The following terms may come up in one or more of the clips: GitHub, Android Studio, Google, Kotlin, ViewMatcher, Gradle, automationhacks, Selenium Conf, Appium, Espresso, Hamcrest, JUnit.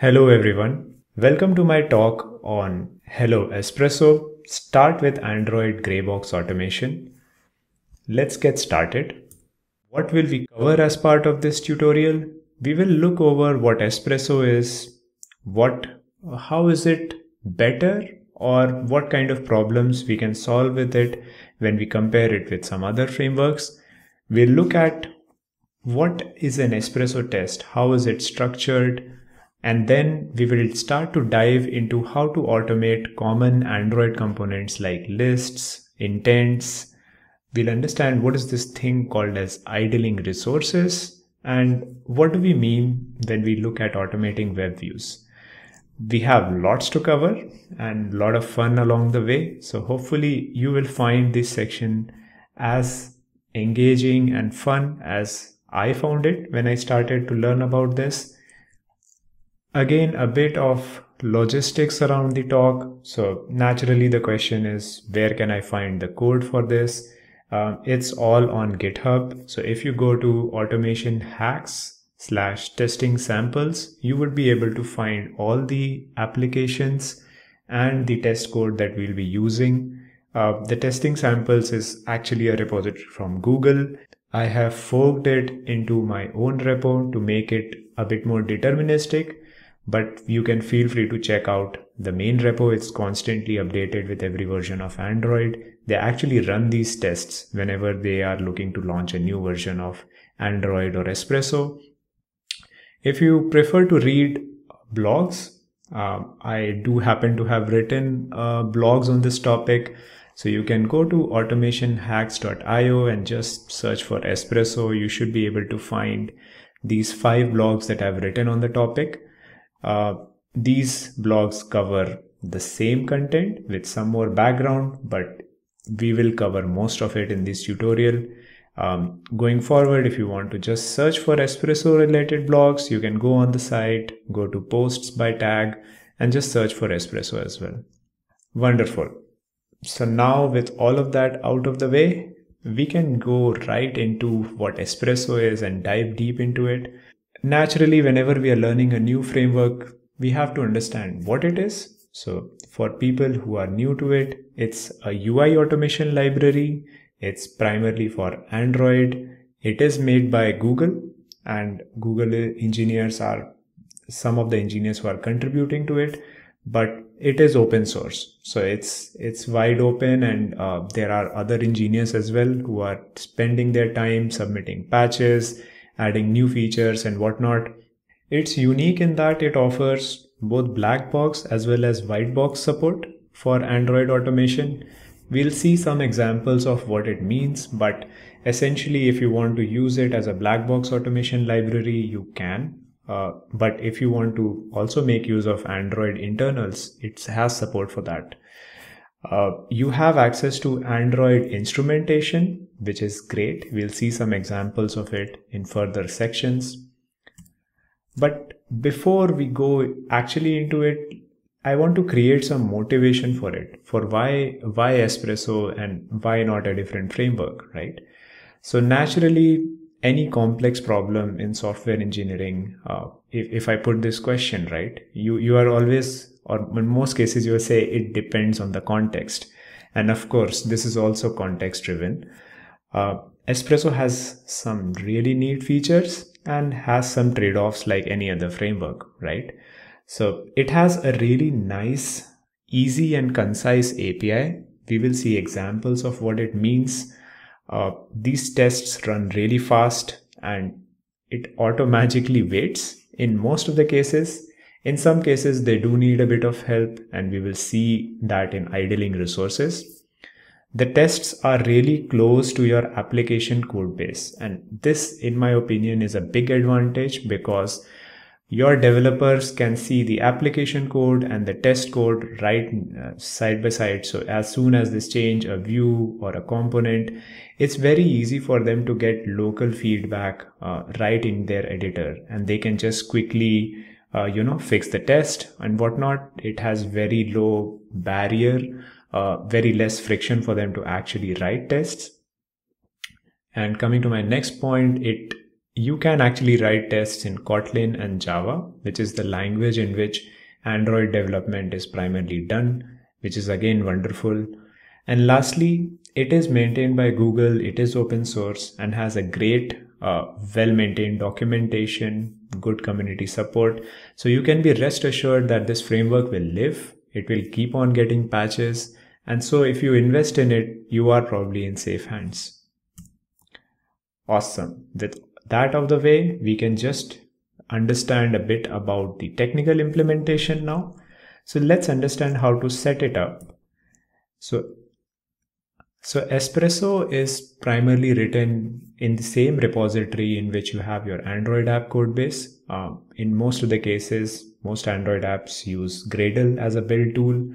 Hello everyone, welcome to my talk on Hello Espresso, Start with Android Gray Box Automation. Let's get started. What will we cover as part of this tutorial? We will look over what Espresso is, how is it better, or what kind of problems we can solve with it when we compare it with some other frameworks. We'll look at what is an Espresso test, how is it structured, and then we will start to dive into how to automate common Android components like lists, intents. We'll understand what is this thing called as idling resources and what do we mean when we look at automating web views. We have lots to cover and a lot of fun along the way. So hopefully you will find this section as engaging and fun as I found it when I started to learn about this. Again, a bit of logistics around the talk. So naturally the question is, where can I find the code for this? It's all on GitHub. So if you go to automationhacks/testing samples, you would be able to find all the applications and the test code that we'll be using. The testing samples is actually a repository from Google. I have forked it into my own repo to make it a bit more deterministic. But you can feel free to check out the main repo. It's constantly updated with every version of Android. They actually run these tests whenever they are looking to launch a new version of Android or Espresso. If you prefer to read blogs, I do happen to have written blogs on this topic. So you can go to automationhacks.io and just search for Espresso. You should be able to find these 5 blogs that I've written on the topic. These blogs cover the same content with some more background, but we will cover most of it in this tutorial. Going forward, if you want to just search for Espresso related blogs, you can go on the site, go to posts by tag and just search for Espresso as well. Wonderful. So now with all of that out of the way, we can go right into what Espresso is and dive deep into it. Naturally, whenever we are learning a new framework, we have to understand what it is. So for people who are new to it, it's a UI automation library. It's primarily for Android. It is made by Google, and Google engineers are some of the engineers who are contributing to it, but it is open source. So it's wide open, and there are other engineers as well who are spending their time submitting patches, adding new features and whatnot. It's unique in that it offers both black box as well as white box support for Android automation. We'll see some examples of what it means, but essentially if you want to use it as a black box automation library, you can. But if you want to also make use of Android internals, it has support for that. You have access to Android instrumentation, which is great. We'll see some examples of it in further sections. But before we go actually into it, I want to create some motivation for it, for why Espresso and why not a different framework, right? So naturally, any complex problem in software engineering, if I put this question, right, you are always, or in most cases you will say it depends on the context. And of course, this is also context driven. Espresso has some really neat features and has some trade-offs like any other framework, right? So it has a really nice, easy and concise API. We will see examples of what it means. These tests run really fast and it automagically waits in most of the cases. In some cases, they do need a bit of help, and we will see that in idling resources. The tests are really close to your application code base. And this, in my opinion, is a big advantage because your developers can see the application code and the test code right side by side. So as soon as they change a view or a component, it's very easy for them to get local feedback right in their editor, and they can just quickly, fix the test and whatnot. It has very low barrier, very less friction for them to actually write tests. And coming to my next point, it you can actually write tests in Kotlin and Java, which is the language in which Android development is primarily done, which is again wonderful. And lastly, it is maintained by Google, it is open source and has a great well-maintained documentation, good community support. So you can be rest assured that this framework will live, it will keep on getting patches. And so if you invest in it, you are probably in safe hands. Awesome. With that out of the way, we can just understand a bit about the technical implementation now. So let's understand how to set it up. So Espresso is primarily written in the same repository in which you have your Android app code base. In most of the cases, most Android apps use Gradle as a build tool.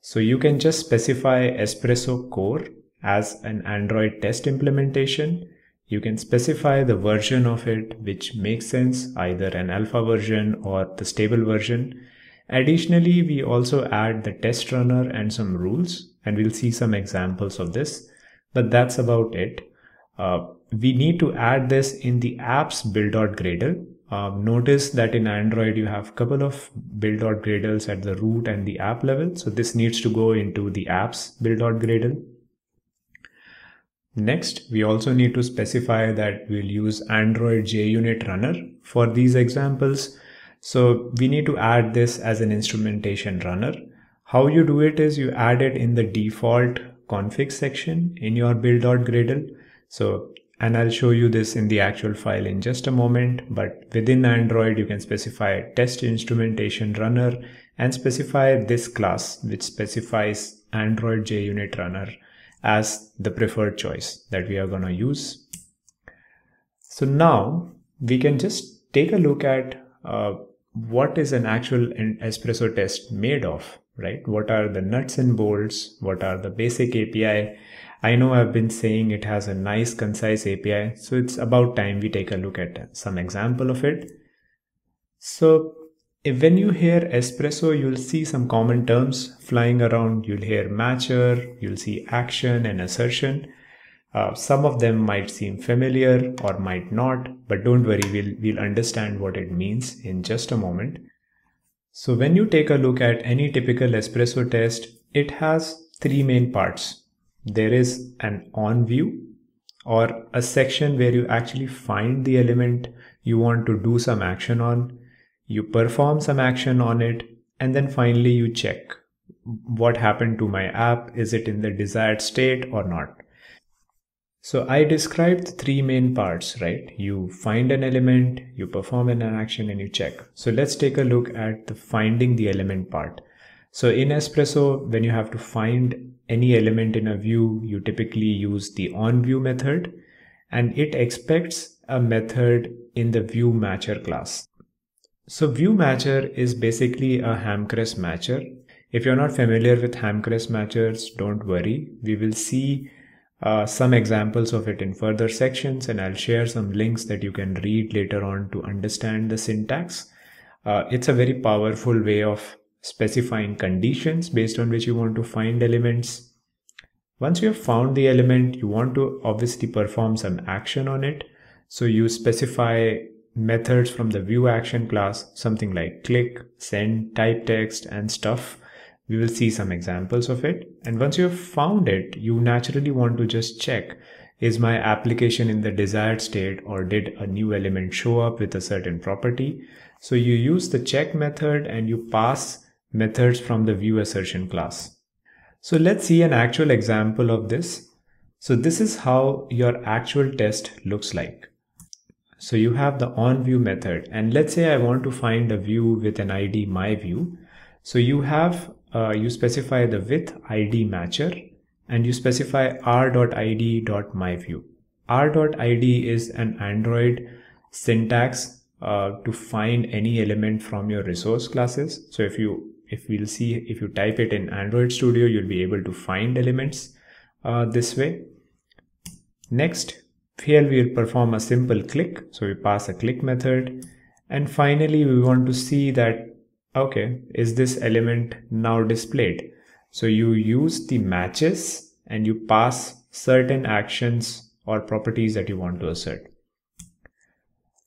So you can just specify Espresso core as an Android test implementation. You can specify the version of it which makes sense, either an alpha version or the stable version. Additionally, we also add the test runner and some rules, and we'll see some examples of this, but that's about it. We need to add this in the apps build.gradle. Notice that in Android, you have a couple of build.gradles at the root and the app level. So this needs to go into the apps build.gradle. Next, we also need to specify that we'll use Android JUnit runner for these examples. So we need to add this as an instrumentation runner. How you do it is you add it in the default config section in your build.gradle. So, and I'll show you this in the actual file in just a moment, but within Android, you can specify test instrumentation runner and specify this class, which specifies Android JUnit runner as the preferred choice that we are going to use. So now we can just take a look at what is an actual Espresso test made of. Right? What are the nuts and bolts? What are the basic API? I know I've been saying it has a nice concise API, so it's about time we take a look at some example of it. So when you hear Espresso, you'll see some common terms flying around. You'll hear matcher, you'll see action and assertion. Some of them might seem familiar or might not, but don't worry, we'll understand what it means in just a moment. So when you take a look at any typical Espresso test, it has three main parts. There is an on view, or a section where you actually find the element you want to do some action on, you perform some action on it, and then finally you check what happened to my app, is it in the desired state or not. So I described the three main parts, right? You find an element, you perform an action, and you check. So let's take a look at the finding the element part. So in Espresso, when you have to find any element in a view, you typically use the onView method, and it expects a method in the ViewMatcher class. So ViewMatcher is basically a Hamcrest matcher. If you're not familiar with Hamcrest matchers, don't worry. We will see some examples of it in further sections, and I'll share some links that you can read later on to understand the syntax. It's a very powerful way of specifying conditions based on which you want to find elements. Once you have found the element, you want to obviously perform some action on it. So you specify methods from the view action class, something like click, send, type text, and stuff. We will see some examples of it. And once you have found it, you naturally want to just check, is my application in the desired state, or did a new element show up with a certain property? So you use the check method and you pass methods from the view assertion class. So let's see an actual example of this. So this is how your actual test looks like. So you have the onView method, and let's say I want to find a view with an ID myView. So you have you specify the with ID matcher, and you specify r.id.myView. r.id is an Android syntax to find any element from your resource classes. So if you type it in Android Studio, you'll be able to find elements this way. Next, here we'll perform a simple click. So we pass a click method, and finally we want to see that, okay, is this element now displayed? So you use the matches and you pass certain actions or properties that you want to assert.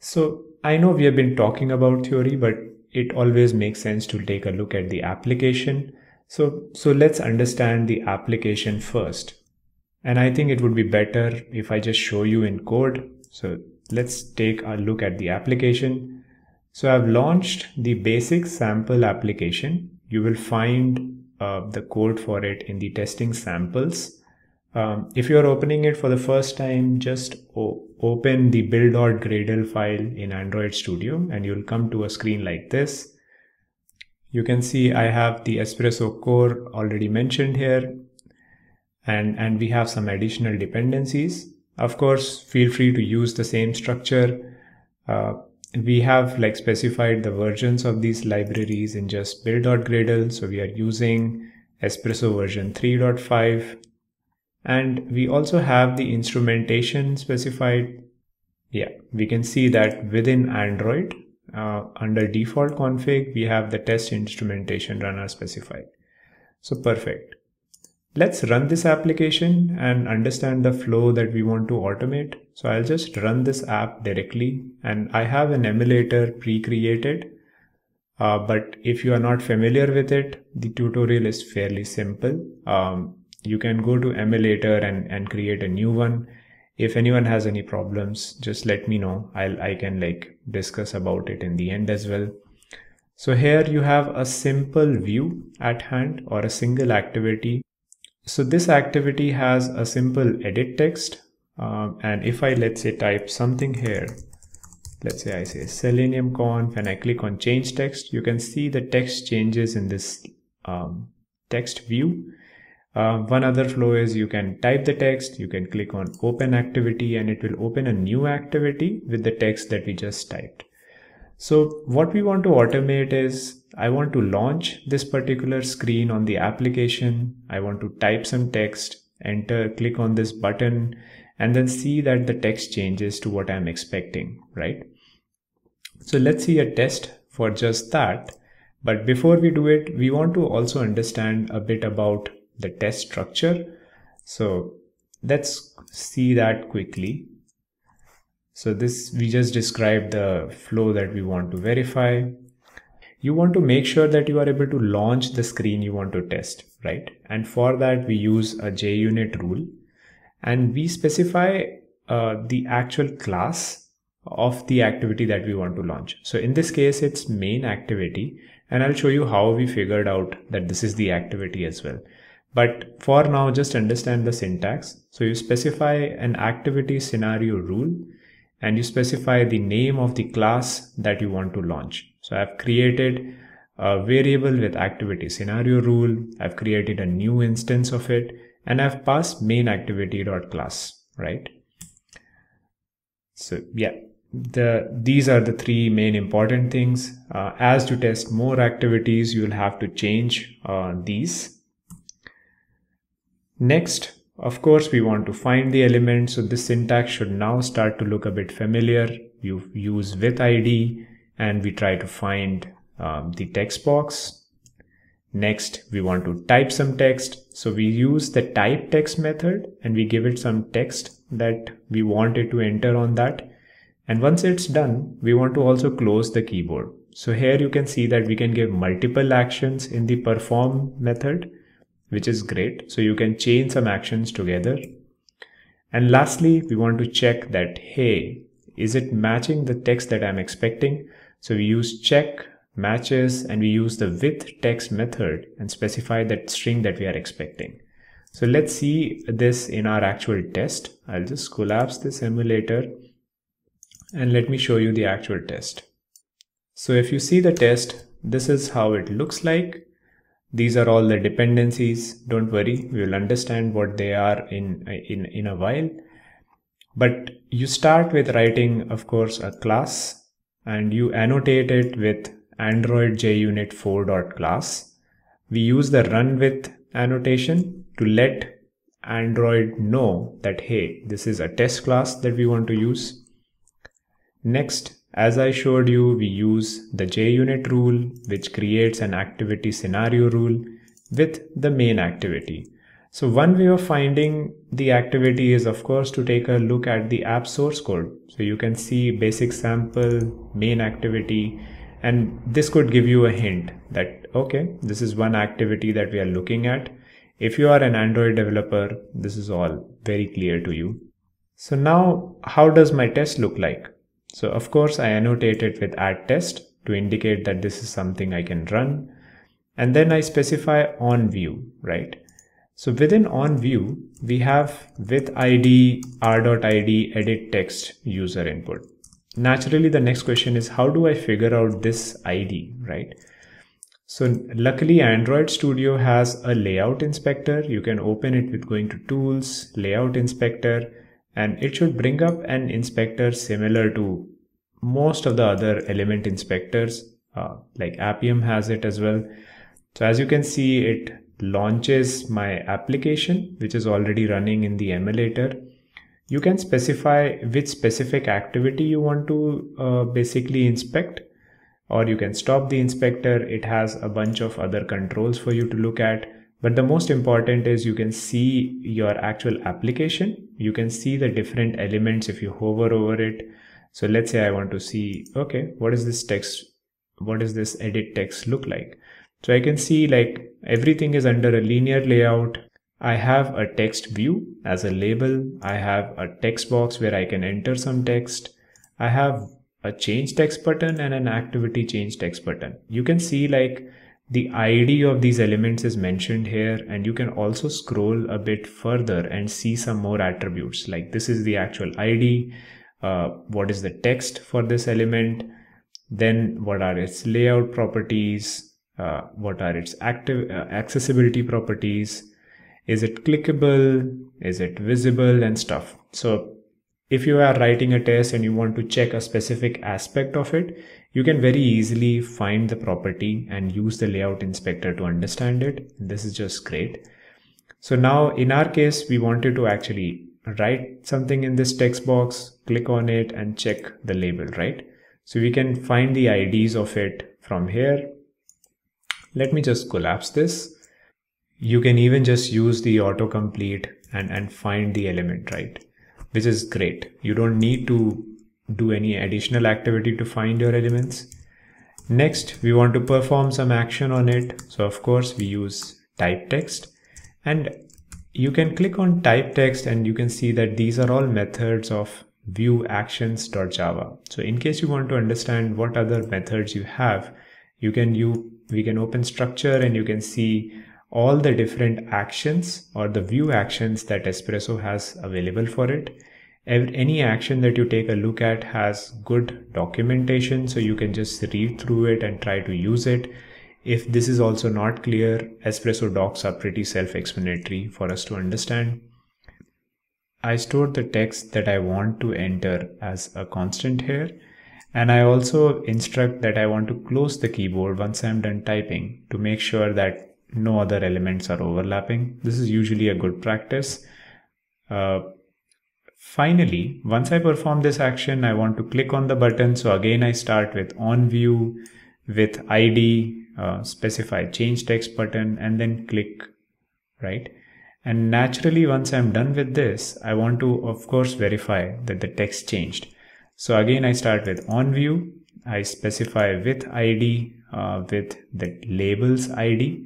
So I know we have been talking about theory, but it always makes sense to take a look at the application. So let's understand the application first. And I think it would be better if I just show you in code. So let's take a look at the application. So I've launched the basic sample application. You will find the code for it in the testing samples. If you're opening it for the first time, just open the build.gradle file in Android Studio and you'll come to a screen like this. You can see I have the Espresso core already mentioned here, and we have some additional dependencies. Of course, feel free to use the same structure. We have like specified the versions of these libraries in just build.gradle. So we are using Espresso version 3.5, and we also have the instrumentation specified. Yeah, we can see that within Android, under default config, we have the test instrumentation runner specified. So perfect. Let's run this application and understand the flow that we want to automate. So I'll just run this app directly, and I have an emulator pre-created, but if you are not familiar with it, the tutorial is fairly simple. You can go to emulator and create a new one. If anyone has any problems, just let me know. I can like discuss about it in the end as well. So here you have a simple view at hand, or a single activity. So this activity has a simple edit text, and if I, let's say, type something here, let's say I say Selenium Conf and I click on change text, you can see the text changes in this text view. One other flow is you can type the text, you can click on open activity, and it will open a new activity with the text that we just typed. So what we want to automate is, I want to launch this particular screen on the application. I want to type some text, enter, click on this button, and then see that the text changes to what I'm expecting, right? So let's see a test for just that. But before we do it, we want to also understand a bit about the test structure. So let's see that quickly. So this, we just described the flow that we want to verify. You want to make sure that you are able to launch the screen you want to test, right? And for that, we use a JUnit rule, and we specify the actual class of the activity that we want to launch. So in this case, it's main activity, and I'll show you how we figured out that this is the activity as well. But for now, just understand the syntax. So you specify an activity scenario rule, and you specify the name of the class that you want to launch. So I've created a variable with activity scenario rule. I've created a new instance of it, and I've passed main activity.class, right? So yeah, these are the three main important things. As to test more activities, you'll have to change these. Next, of course, we want to find the element. So this syntax should now start to look a bit familiar. You use with ID, and we try to find the text box. Next, we want to type some text. So we use the type text method, and we give it some text that we want it to enter on that. And once it's done, we want to also close the keyboard. So here you can see that we can give multiple actions in the perform method, which is great. So you can chain some actions together. And lastly, we want to check that, hey, is it matching the text that I'm expecting? So we use check matches, and we use the with text method and specify that string that we are expecting. So let's see this in our actual test. I'll just collapse this emulator, and let me show you the actual test. So if you see the test, this is how it looks like. These are all the dependencies. Don't worry, we will understand what they are in a while. But you start with writing, of course, a class, and you annotate it with Android JUnit 4.class. We use the run with annotation to let Android know that, hey, this is a test class that we want to use. Next, as I showed you, we use the JUnit rule, which creates an activity scenario rule with the main activity. So one way of finding the activity is, of course, to take a look at the app source code. So you can see basic sample, main activity, and this could give you a hint that, okay, this is one activity that we are looking at. If you are an Android developer, this is all very clear to you. So now, how does my test look like? So of course, I annotate it with @test to indicate that this is something I can run. And then I specify onView, right? So within onView, we have with ID, r.id, edit text user input. Naturally, the next question is, how do I figure out this ID, right? So luckily, Android Studio has a layout inspector. You can open it with going to Tools, Layout Inspector, and it should bring up an inspector similar to most of the other element inspectors, like Appium has it as well. So as you can see, it launches my application, which is already running in the emulator. You can specify which specific activity you want to basically inspect, or you can stop the inspector. It has a bunch of other controls for you to look at, but the most important is you can see your actual application. You can see the different elements if you hover over it. So let's say I want to see, okay, what is this text? What does this edit text look like? So I can see like everything is under a linear layout. I have a text view as a label. I have a text box where I can enter some text. I have a change text button and an activity change text button. You can see like the ID of these elements is mentioned here, and you can also scroll a bit further and see some more attributes. Like this is the actual ID. What is the text for this element? Then what are its layout properties? What are its accessibility properties? Is it clickable? Is it visible and stuff? So if you are writing a test and you want to check a specific aspect of it, you can very easily find the property and use the layout inspector to understand it. This is just great. So now in our case, we wanted to actually write something in this text box, click on it and check the label, right? So we can find the IDs of it from here. Let me just collapse this. You can even just use the autocomplete and find the element, right? Which is great. You don't need to do any additional activity to find your elements. Next, we want to perform some action on it. So of course we use type text, and you can click on type text and you can see that these are all methods of viewActions.java. So in case you want to understand what other methods you have, we can open structure and you can see all the different actions or the view actions that Espresso has available for it. Any action that you take a look at has good documentation, so you can just read through it and try to use it. If this is also not clear, Espresso docs are pretty self-explanatory for us to understand. I stored the text that I want to enter as a constant here. And I also instruct that I want to close the keyboard once I'm done typing to make sure that no other elements are overlapping. This is usually a good practice. Finally, once I perform this action, I want to click on the button. So again, I start with onView, with ID, specify change text button, and then click, right? And naturally, once I'm done with this, I want to, of course, verify that the text changed. So again, I start with onView, I specify with ID, with the labels ID,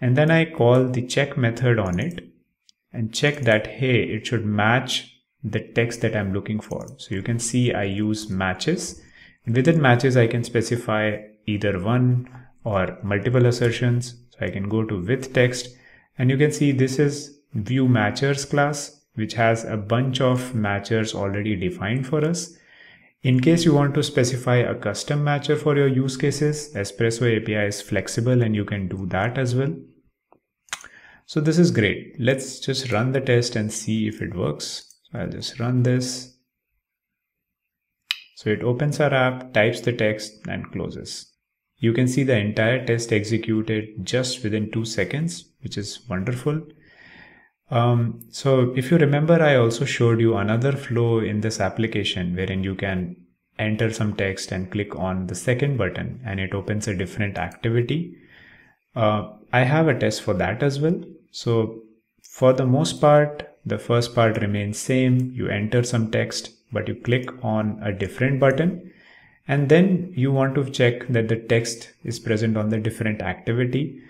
and then I call the check method on it and check that, hey, it should match the text that I'm looking for. So you can see I use matches, and within matches, I can specify either one or multiple assertions. So I can go to with text, and you can see this is ViewMatchers class, which has a bunch of matchers already defined for us. In case you want to specify a custom matcher for your use cases, Espresso API is flexible and you can do that as well. So this is great. Let's just run the test and see if it works. So I'll just run this. So it opens our app, types the text and closes. You can see the entire test executed just within 2 seconds, which is wonderful. So if you remember, I also showed you another flow in this application wherein you can enter some text and click on the second button and it opens a different activity. I have a test for that as well. So For the most part, the first part remains same. You enter some text, but you click on a different button, and then you want to check that the text is present on the different activity.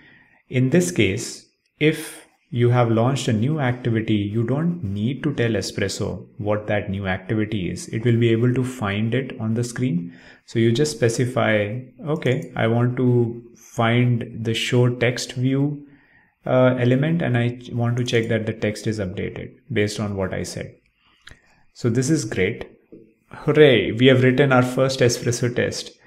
In this case, if you have launched a new activity, you don't need to tell Espresso what that new activity is. It will be able to find it on the screen. So you just specify, okay, I want to find the show text view element, and I want to check that the text is updated based on what I said. So this is great. Hooray, we have written our first Espresso test.